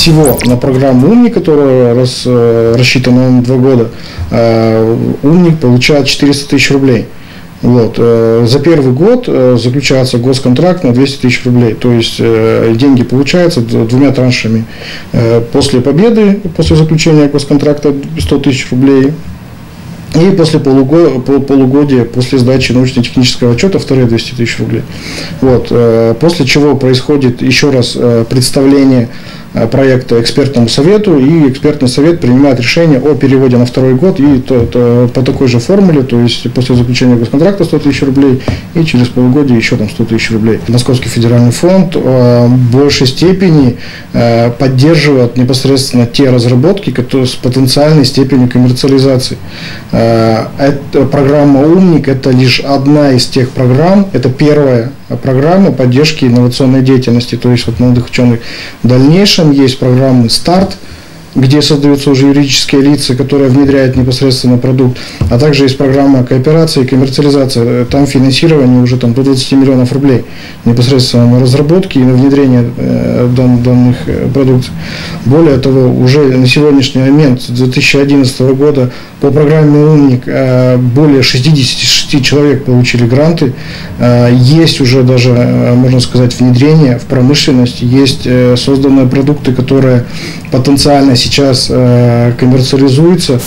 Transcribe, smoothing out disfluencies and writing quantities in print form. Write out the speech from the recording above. всего на программу «Умник», которая рассчитана на 2 года, «Умник» получает 400 тысяч рублей. Вот. За первый год заключается госконтракт на 200 тысяч рублей, то есть деньги получаются 2 траншами. После победы, после заключения госконтракта 100 тысяч рублей, и после полугодия, после сдачи научно-технического отчета, вторые 200 тысяч рублей. Вот. После чего происходит еще раз представление проекта экспертному совету, и экспертный совет принимает решение о переводе на 2-й год и по такой же формуле, то есть после заключения госконтракта 100 тысяч рублей и через полугодие еще там 100 тысяч рублей. Московский федеральный фонд в большей степени поддерживает непосредственно те разработки, которые с потенциальной степенью коммерциализации. Программа «Умник» – это лишь одна из тех программ, это первая программа поддержки инновационной деятельности, то есть вот молодых ученых. В дальнейшем есть программы «Старт», где создаются уже юридические лица, которые внедряют непосредственно продукт, а также есть программа кооперации и коммерциализации, там финансирование уже там, до 20 миллионов рублей непосредственно на разработки и на внедрение данных продуктов. Более того, уже на сегодняшний момент, с 2011 года, по программе «Умник» более 66 человек получили гранты, есть уже даже, можно сказать, внедрение в промышленность, есть созданные продукты, которые потенциально сейчас коммерциализуется.